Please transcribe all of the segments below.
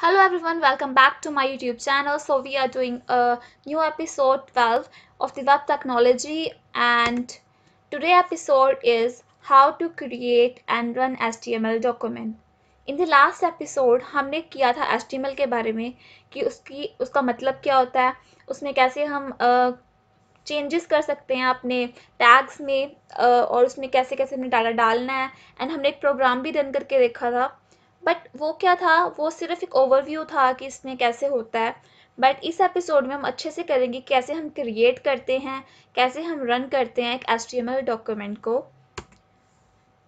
Hello everyone, welcome back to my YouTube channel. So we are doing a new episode 12 of the web technology, and today episode is how to create and run HTML document. In the last episode हमने किया था HTML के बारे में कि उसका मतलब क्या होता है, उसमें कैसे हम चेंजेस कर सकते हैं अपने टैग्स में और उसमें कैसे कैसे हमने डाटा डालना है, एंड हमने एक प्रोग्राम भी रन करके देखा था. बट वो क्या था, वो सिर्फ एक ओवरव्यू था कि इसमें कैसे होता है. बट इस एपिसोड में हम अच्छे से करेंगे कैसे हम क्रिएट करते हैं, कैसे हम रन करते हैं एक HTML डॉक्यूमेंट को.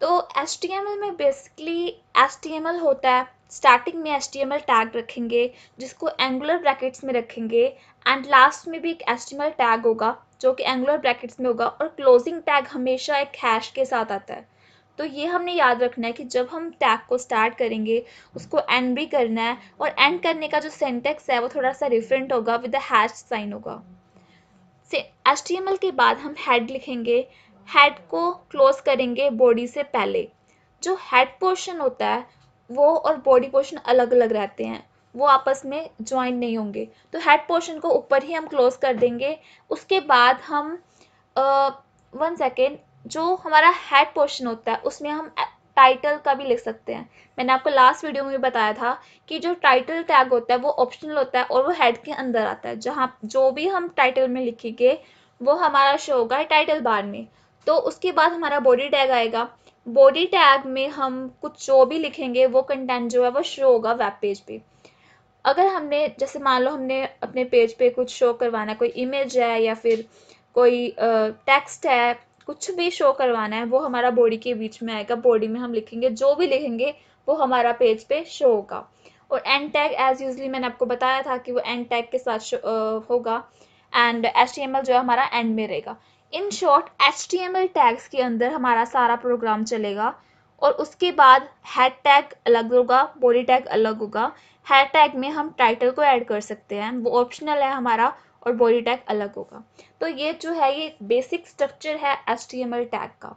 तो HTML में बेसिकली HTML होता है, स्टार्टिंग में HTML टैग रखेंगे जिसको एंगुलर ब्रैकेट्स में रखेंगे, एंड लास्ट में भी एक HTML टैग होगा जो कि एंगुलर ब्रैकेट्स में होगा, और क्लोजिंग टैग हमेशा एक हैश के साथ आता है. तो ये हमने याद रखना है कि जब हम टैग को स्टार्ट करेंगे उसको एंड भी करना है, और एंड करने का जो सिंटैक्स है वो थोड़ा सा डिफरेंट होगा, विद द हैश साइन होगा. HTML के बाद हम हेड लिखेंगे, हेड को क्लोज करेंगे बॉडी से पहले. जो हेड पोर्शन होता है वो और बॉडी पोर्शन अलग अलग रहते हैं, वो आपस में ज्वाइन नहीं होंगे. तो हेड पोर्शन को ऊपर ही हम क्लोज कर देंगे. उसके बाद हम जो हमारा हेड पोर्शन होता है उसमें हम टाइटल का भी लिख सकते हैं. मैंने आपको लास्ट वीडियो में भी बताया था कि जो टाइटल टैग होता है वो ऑप्शनल होता है और वो हेड के अंदर आता है. जहाँ जो भी हम टाइटल में लिखेंगे वो हमारा शो होगा टाइटल बार में. तो उसके बाद हमारा बॉडी टैग आएगा. बॉडी टैग में हम कुछ जो भी लिखेंगे वो कंटेंट जो है वो शो होगा वेब पेज पे. अगर हमने जैसे मान लो हमने अपने पेज पे कुछ शो करवाना, कोई इमेज है या फिर कोई टेक्स्ट है, कुछ भी शो करवाना है, वो हमारा बॉडी के बीच में आएगा. बॉडी में हम लिखेंगे जो भी लिखेंगे वो हमारा पेज पे शो होगा. और एंड टैग एज यूजली मैंने आपको बताया था कि वो एंड टैग के साथ होगा, एंड HTML जो है हमारा एंड में रहेगा. इन शॉर्ट HTML टैग्स के अंदर हमारा सारा प्रोग्राम चलेगा. और उसके बाद हेड टैग अलग होगा, बॉडी टैग अलग होगा. हेड टैग में हम टाइटल को ऐड कर सकते हैं, वो ऑप्शनल है हमारा, और बॉडी टैग अलग होगा. तो ये जो है ये बेसिक स्ट्रक्चर है HTML टैग का.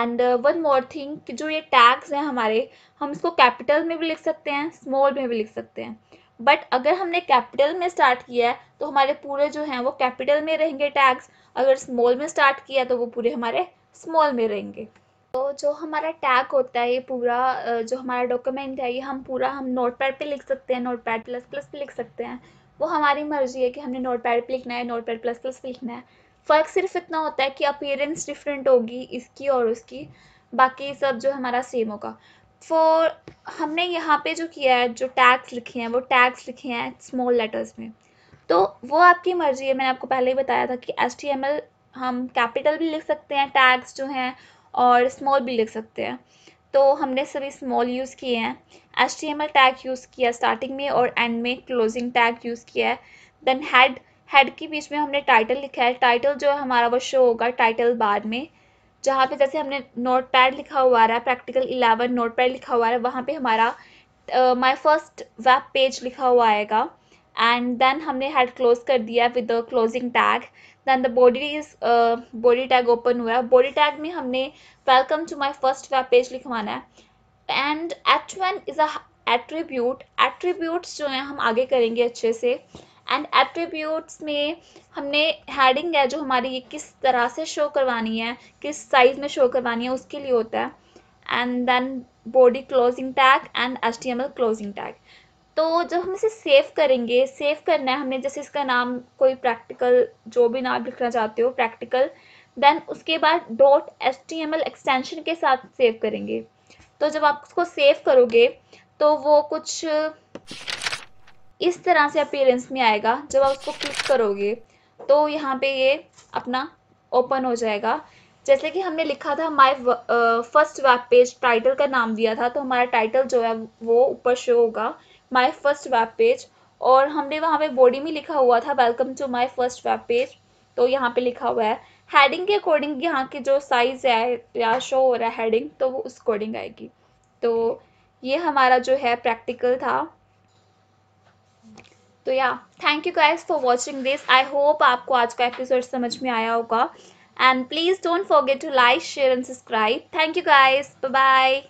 एंड वन मोर थिंग कि जो ये टैग्स हैं हमारे, हम इसको कैपिटल में भी लिख सकते हैं, स्मॉल में भी लिख सकते हैं. बट अगर हमने कैपिटल में स्टार्ट किया है तो हमारे पूरे जो हैं वो कैपिटल में रहेंगे टैग्स. अगर स्मॉल में स्टार्ट किया तो वो पूरे हमारे स्मॉल में रहेंगे. तो जो हमारा टैग होता है ये पूरा जो हमारा डॉक्यूमेंट है ये हम पूरा हम नोटपैड पे लिख सकते हैं, नोटपैड प्लस प्लस पे लिख सकते हैं. वो हमारी मर्जी है कि हमने नोटपैड पे लिखना है, नोटपैड प्लस प्लस पे लिखना है. फ़र्क सिर्फ इतना होता है कि अपीयरेंस डिफरेंट होगी इसकी और उसकी, बाकी सब जो हमारा सेम होगा. फॉर हमने यहाँ पे जो किया है, जो टैग्स लिखे हैं वो टैग्स लिखे हैं स्मॉल लेटर्स में. तो वो आपकी मर्जी है. मैंने आपको पहले ही बताया था कि HTML हम कैपिटल भी लिख सकते हैं टैग्स जो हैं, और स्मॉल भी लिख सकते हैं. तो हमने सभी स्मॉल यूज़ किए हैं. HTML टैग यूज़ किया स्टार्टिंग में और एंड में, क्लोजिंग टैग यूज़ किया है. देन हेड के बीच में हमने टाइटल लिखा है. टाइटल जो है हमारा वो शो होगा टाइटल बार में, जहाँ पे जैसे हमने नोटपैड लिखा हुआ है, प्रैक्टिकल 11 नोटपैड लिखा हुआ है, वहाँ पे हमारा माय फर्स्ट वेब पेज लिखा हुआ आएगा. एंड देन हमने हेड क्लोज कर दिया with the closing tag. Then the body tag open हुआ है. बॉडी टैग में हमने welcome to my first web page लिखवाना है. And H1 is a attribute. Attributes जो हैं हम आगे करेंगे अच्छे से. एंड एट्रीब्यूट्स में हमने हेडिंग है जो हमारी ये किस तरह से शो करवानी है, किस साइज़ में शो करवानी है, उसके लिए होता है. And then body closing tag and HTML closing tag. तो जब हम इसे सेव करेंगे, सेव करना है हमने, जैसे इसका नाम कोई प्रैक्टिकल जो भी नाम लिखना चाहते हो प्रैक्टिकल, देन उसके बाद डॉट HTML एक्सटेंशन के साथ सेव करेंगे. तो जब आप उसको सेव करोगे तो वो कुछ इस तरह से अपीयरेंस में आएगा. जब आप उसको क्लिक करोगे तो यहाँ पे ये अपना ओपन हो जाएगा. जैसे कि हमने लिखा था my first web page, title का नाम दिया था, तो हमारा टाइटल जो है वो ऊपर शो होगा माय फर्स्ट वेब पेज. और हमने वहाँ पे बॉडी में लिखा हुआ था welcome to my first web page, तो यहाँ पे लिखा हुआ है. हेडिंग के अकॉर्डिंग यहाँ के जो साइज़ है या शो हो रहा है हेडिंग, तो वो उस अकॉर्डिंग आएगी. तो ये हमारा जो है प्रैक्टिकल था. तो या thank you guys for watching this. I hope आपको आज का एपिसोड समझ में आया होगा. And please don't forget to like, share and subscribe. Thank you guys, bye bye.